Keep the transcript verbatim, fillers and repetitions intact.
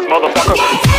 five, motherfucker.